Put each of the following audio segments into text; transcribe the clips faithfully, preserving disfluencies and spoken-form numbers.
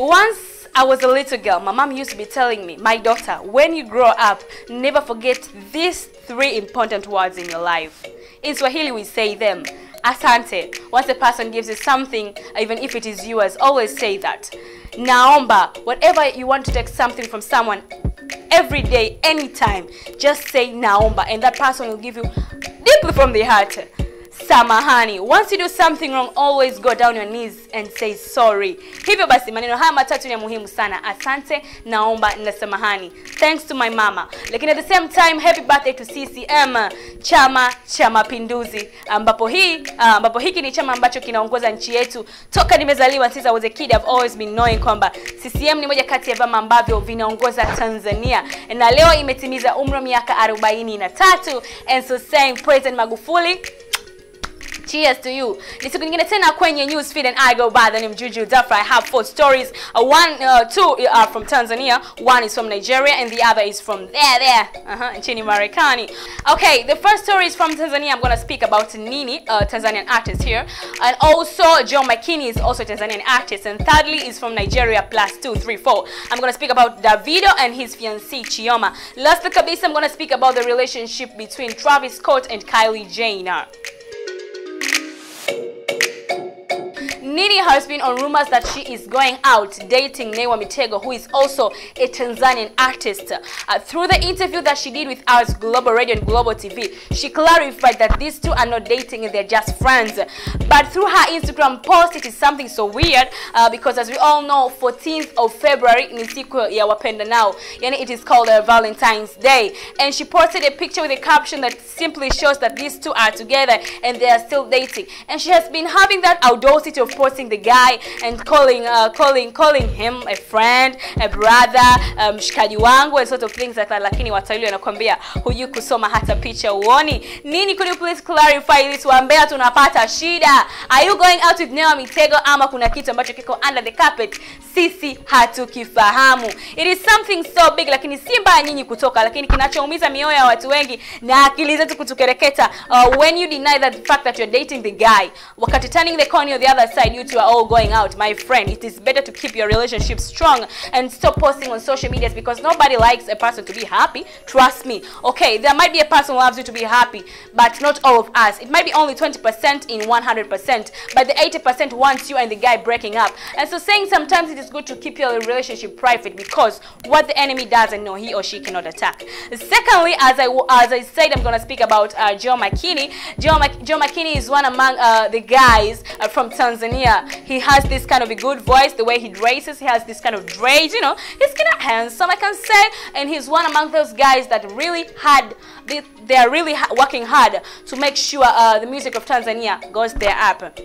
Once I was a little girl, my mom used to be telling me, my daughter, when you grow up, never forget these three important words in your life. In Swahili, we say them. Asante. Once a person gives you something, even if it is yours, always say that. Naomba. Whatever you want to take something from someone, every day, anytime, just say naomba, and that person will give you deeply from the heart. Samahani. Once you do something wrong, always go down your knees and say sorry. Hivyo basi maneno haya matatu ni muhimu sana. Asante, naomba na samahani. Thanks to my mama. Lakini at the same time, happy birthday to C C M, Chama cha Mapinduzi. Ambapo hii, ambapo hiki ni chama ambacho kinaongoza nchi yetu. Toka nimezaliwa since I was a kid, I've always been knowing kwamba C C M ni moja kati ya vyama ambavyo vinaongoza Tanzania. Na leo imetimiza umri wa miaka arobaini na tatu. And so saying President Magufuli, cheers to you. Ni siku nyingine tena kwenye Newsfeed and I go by the name Juju Dafra. I have four stories. Uh, one, uh, two are from Tanzania, one is from Nigeria, and the other is from there, there, uh-huh, nchini Marekani. Okay, the first story is from Tanzania. I'm going to speak about Nini, uh, Tanzanian artist here. And also, John McKinney is also a Tanzanian artist. And thirdly is from Nigeria, plus two, three, four. I'm going to speak about Davido and his fiancée, Chioma. Lastly, kabisa, I'm going to speak about the relationship between Travis Scott and Kylie Jenner. Nini has been on rumors that she is going out dating Nay wa Mitego, who is also a Tanzanian artist. Uh, through the interview that she did with us, Global Radio and Global T V, she clarified that these two are not dating and they're just friends. But through her Instagram post, it is something so weird uh, because, as we all know, fourteenth of February ni siku ya wapenda nao. Yani it is called uh, Valentine's Day. And she posted a picture with a caption that simply shows that these two are together and they are still dating. And she has been having that audacity of the guy and calling uh, calling calling him a friend, a brother, um, mshikaji wangu, and sort of things like that. Lakini watawili wanakuambia huyu kusoma hata picha uoni. Nini, could you please clarify this? Waambea tunapata shida. Are you going out with Nay wa Mitego ama kuna kitu ambacho kiko under the carpet? Sisi hatukifahamu. It is something so big, lakini si mbaya nyinyi kutoka, lakini kinachoumiza mioyo ya watu wengi na akili zetu kutukereketa uh, when you deny that the fact that you're dating the guy, wakati turning the corner on the other side, you two are all going out. My friend, it is better to keep your relationship strong and stop posting on social medias, because nobody likes a person to be happy. Trust me. Okay, there might be a person who loves you to be happy, but not all of us. It might be only twenty percent in one hundred percent, but the eighty percent wants you and the guy breaking up. And so saying sometimes it is good to keep your relationship private, because what the enemy doesn't know, he or she cannot attack. Secondly, as I, as I said, I'm going to speak about uh, Joe McKinney. Joe, Mac Joe McKinney is one among uh, the guys uh, from Tanzania. He has this kind of a good voice, the way he dresses, he has this kind of dread, you know, he's kind of handsome, I can say, and he's one among those guys that really had, they, they are really working hard to make sure uh, the music of Tanzania goes there up.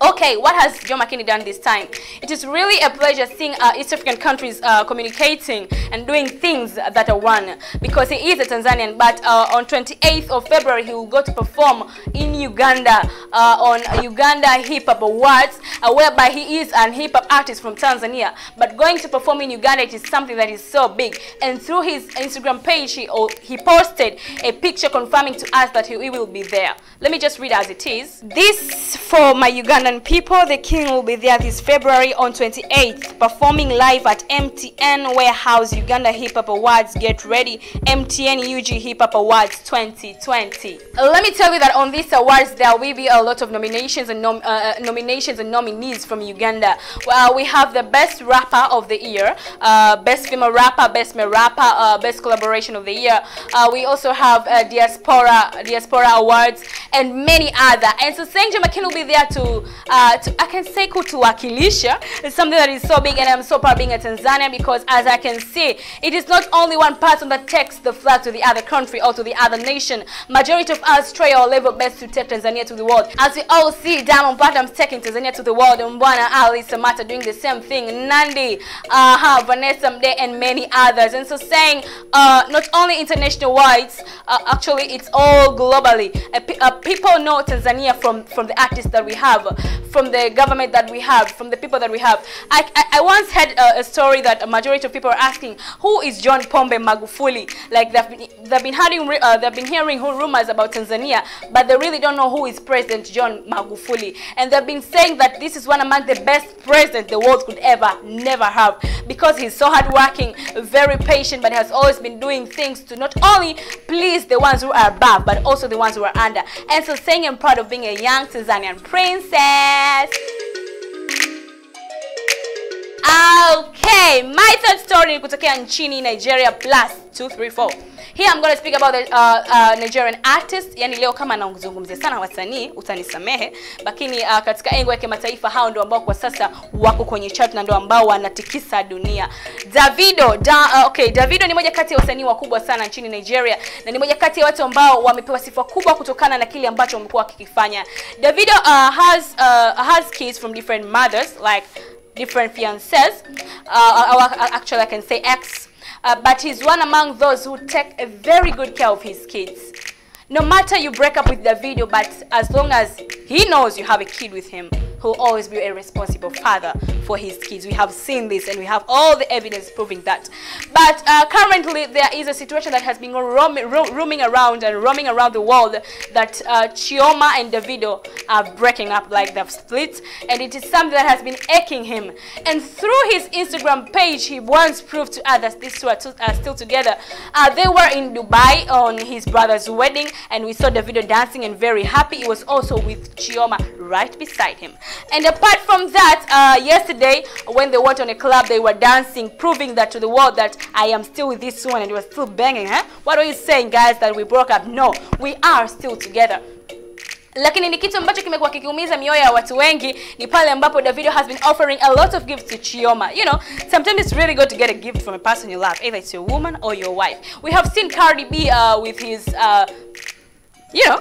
Okay, what has Joe McKinney done this time? It is really a pleasure seeing uh, East African countries uh, communicating and doing things that are one, because he is a Tanzanian, but uh, on twenty-eighth of February he will go to perform in Uganda uh, on Uganda Hip Hop Awards, uh, whereby he is an hip hop artist from Tanzania, but going to perform in Uganda, it is something that is so big. And through his Instagram page, he, oh, he posted a picture confirming to us that he will be there. Let me just read as it is. This for my Ugandan people, the king will be there this February on twenty-eighth, performing live at M T N Warehouse Uganda Hip Hop Awards. Get ready, M T N U G Hip Hop Awards twenty twenty. Uh, let me tell you that on these awards there will be a lot of nominations and nom uh, nominations and nominees from Uganda. Well, we have the best rapper of the year, uh, best female rapper, best male rapper, uh, best collaboration of the year. Uh, we also have uh, diaspora diaspora awards and many other. And so Joe McKinney will be there to. Uh, to, I can say kutuwakilisha. It's something that is so big, and I'm so proud being a Tanzanian, because as I can see, it is not only one person that takes the flag to the other country or to the other nation. Majority of us try our level best to take Tanzania to the world. As we all see, Diamond Platnumz taking Tanzania to the world, and Mbwana Ali Samata doing the same thing, Nandi, uh, Vanessa Mdee, and many others. And so saying, uh, not only international wise, uh, actually it's all globally. Uh, uh, people know Tanzania from, from the artists that we have. from the government that we have, from the people that we have. I, I, I once had a, a story that a majority of people are asking, who is John Pombe Magufuli? Like, they've been, they've been, hearing, uh, they've been hearing rumors about Tanzania, but they really don't know who is President John Magufuli. And they've been saying that this is one among the best presidents the world could ever, never have, because he's so hardworking, very patient, but has always been doing things to not only please the ones who are above, but also the ones who are under. And so saying I'm proud of being a young Tanzanian princess. Okay, my third story ni kutokea nchini Nigeria plus two three four. Here I'm going to speak about the uh, uh, Nigerian artist. Yani leo kama naongezungumzia sana wasanii, utanisamehe. Lakini uh, katika eneo ya kimataifa hao ndio ambao kwa sasa wako kwenye chart na ndio ambao wanatikisa dunia. Davido, da, uh, okay, Davido ni moja kati ya wasanii wakubwa sana nchini Nigeria na ni moja kati ya watu ambao wamepewa sifa kubwa kutokana na kile ambacho wamekuwa kikifanya. Davido uh, has uh, has kids from different mothers, like different fiancés. Uh, actually, I can say ex. Uh, but he's one among those who take a very good care of his kids. No matter you break up with Davido, but as long as he knows you have a kid with him, he'll always be a responsible father for his kids. We have seen this and we have all the evidence proving that. But uh, currently there is a situation that has been roaming, roaming around and roaming around the world that uh, Chioma and Davido are breaking up, like they've split, and it is something that has been aching him. And through his Instagram page, he once proved to others these two are, to, are still together. Uh, they were in Dubai on his brother's wedding, and we saw Davido dancing and very happy. He was also with Chioma right beside him. And apart from that, uh, yesterday when they went on a club, they were dancing, proving that to the world that I am still with this one, and they were still banging, huh? What are you saying, guys, that we broke up? No, we are still together. Lakini ni kitu ambacho kimekuwa kikiumiza mioyo ya watu wengi ni pale ambapo Davido has been offering a lot of gifts to Chioma. You know, sometimes it's really good to get a gift from a person you love, either it's your woman or your wife. We have seen Cardi B uh, with his, uh, you know,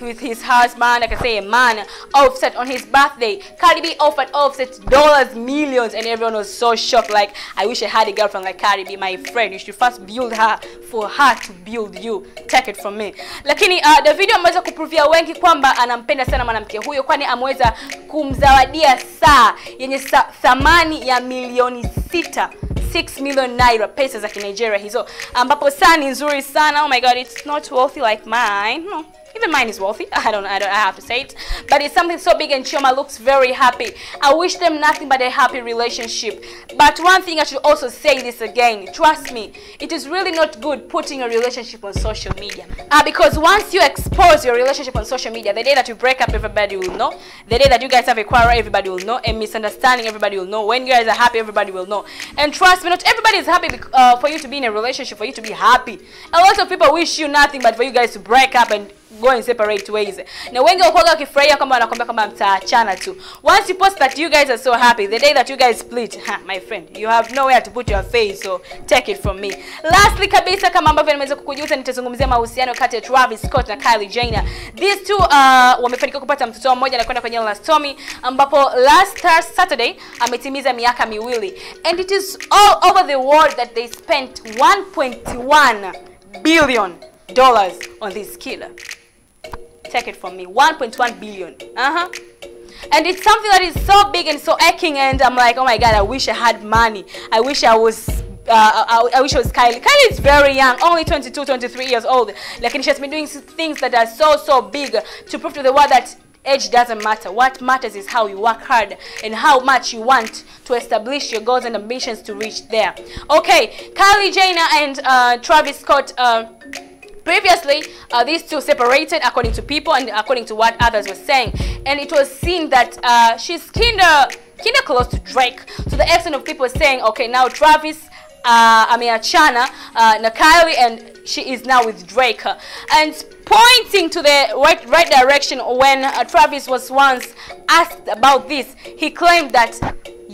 with his husband, I can say a man, Offset on his birthday. Cardi B offered Offset dollars, millions, and everyone was so shocked. Like, I wish I had a girlfriend like Cardi B, my friend. You should first build her for her to build you. Take it from me. Lakini, uh, Davido ameweza kupruvia wengi kwamba anampenda sana mwanamke huyo, kwani ameweza kumzawadia saa yenye sa, thamani ya milioni sita. six million naira, pesos za like Nigeria hizo. Ambapo saa ni nzuri sana. Oh my god, it's not wealthy like mine. No. Even mine is wealthy. I don't, I don't, I have to say it. But it's something so big, and Chioma looks very happy. I wish them nothing but a happy relationship. But one thing I should also say this again. Trust me, it is really not good putting a relationship on social media. Uh, because once you expose your relationship on social media, the day that you break up, everybody will know. The day that you guys have a quarrel, everybody will know. A misunderstanding, everybody will know. When you guys are happy, everybody will know. And trust me, not everybody is happy uh, for you to be in a relationship, for you to be happy. A lot of people wish you nothing but for you guys to break up and go in separate ways. Now when you channel once you post that you guys are so happy, the day that you guys split, ha, my friend, you have nowhere to put your face, so take it from me. Lastly kabisa, kama ambavyo nimeweza kukujuza, nitazungumzia mahusiano kati ya Travis Scott na Kylie Jenner. These two uh, wamefanikiwa kupata mtoto mmoja na kwenda kwenye la Stormi, ambapo last Saturday ametimiza miaka miwili. And it is all over the world that they spent one point one billion dollars on this killer. Take it from me, one point one billion. Uh-huh. And it's something that is so big and so aching, and I'm like, oh my god, I wish I had money. I wish I was, uh, I, I wish I was Kylie. Kylie is very young, only twenty-two, twenty-three years old. Like, and she has been doing things that are so, so big to prove to the world that age doesn't matter. What matters is how you work hard and how much you want to establish your goals and ambitions to reach there. Okay, Kylie Jenner and uh, Travis Scott, uh, previously, uh, these two separated according to people and according to what others were saying. And it was seen that uh, she's kinda, kinda close to Drake. So the extent of people saying, okay, now Travis, uh, I mean, Achana, uh, na Kylie, and she is now with Drake. And pointing to the right, right direction, when uh, Travis was once asked about this, he claimed that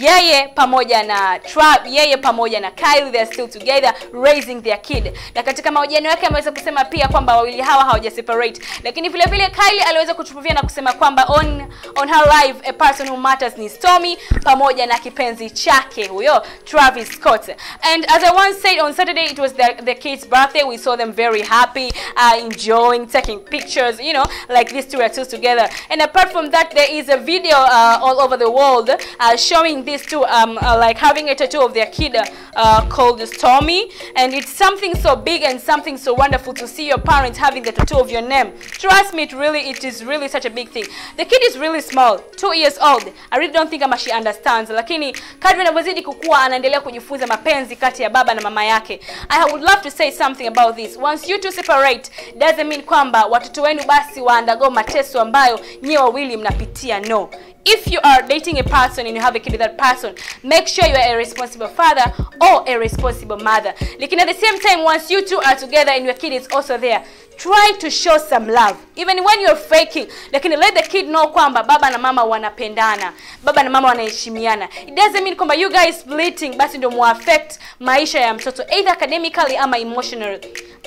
yeye pamoja na Trav, yeye pamoja na Kylie, they are still together raising their kid. Na katika mahojiano yake ameweza kusema pia kwamba wawili hawa hawaja separate. Lakini vile vile Kylie aliweza kuchupuvia na kusema kwamba on on her live a person who matters ni Stormi pamoja na kipenzi chake huyo Travis Scott. And as I once said, on Saturday it was the, the kid's birthday. We saw them very happy, uh, enjoying, taking pictures, you know, like these two are two together. And apart from that, there is a video uh, all over the world uh, showing these two um, uh, like having a tattoo of their kid uh, called Stormi. And it's something so big and something so wonderful to see your parents having the tattoo of your name. Trust me, it really, it is really such a big thing. The kid is really small, two years old. I really don't think ama she understands. Lakini kadri anavyozidi kukua anaendelea kujifunza mapenzi kati ya baba na mama yake. I would love to say something about this. Once you two separate, doesn't mean kwamba watoto wenu basi waandago mateso ambayo nyie wawili mnapitia. No. If you are dating a person and you have a kid with that person, make sure you are a responsible father or a responsible mother. Like, at the same time, once you two are together and your kid is also there, try to show some love. Even when you're faking, like, let the kid know kwamba baba na mama wanapendana, baba na mama wanaheshimiana. It doesn't mean kwamba you guys splitting, but it don't affect maisha ya mtoto, either academically or emotionally.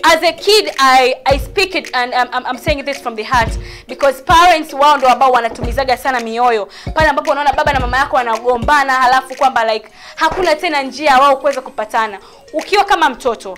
As a kid, I, I speak it and um, I'm saying this from the heart because parents wao ndo ambao wanatumizaga sana mioyo. Pale ambapo unaona baba na mama yako wanagombana halafu kwamba like hakuna tena njia wao kuweza kupatana. Ukiwa kama mtoto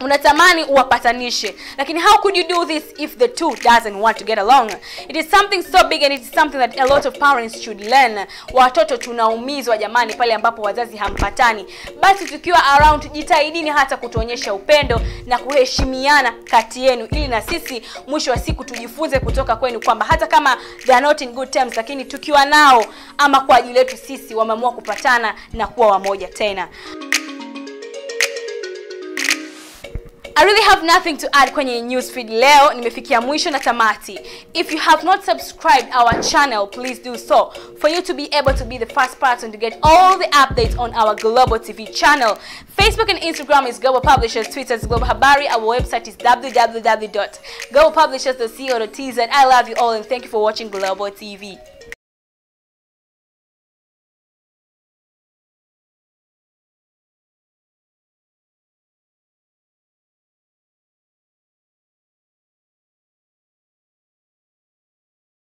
unatamani uwapatanishe, lakini how could you do this if the two doesn't want to get along? It is something so big and it is something that a lot of parents should learn. Watoto tunaumizwa jamani pale ambapo wazazi hampatani. Basi tukiwa around jitahidini hata kutuonyesha upendo na kuheshimiana kati yenu ili na sisi mwisho wa siku tujifunze kutoka kwenu kwamba hata kama they are not in good terms, lakini tukiwa nao ama kwa ajili yetu sisi wameamua kupatana na kuwa wamoja tena. I really have nothing to add kwenye newsfeed leo, nimefikia mwisho na tamati. If you have not subscribed our channel, please do so for you to be able to be the first person to get all the updates on our Global T V channel. Facebook and Instagram is Global Publishers, Twitter is Global Habari, our website is w w w dot global publishers dot co dot t z. I love you all and thank you for watching Global T V.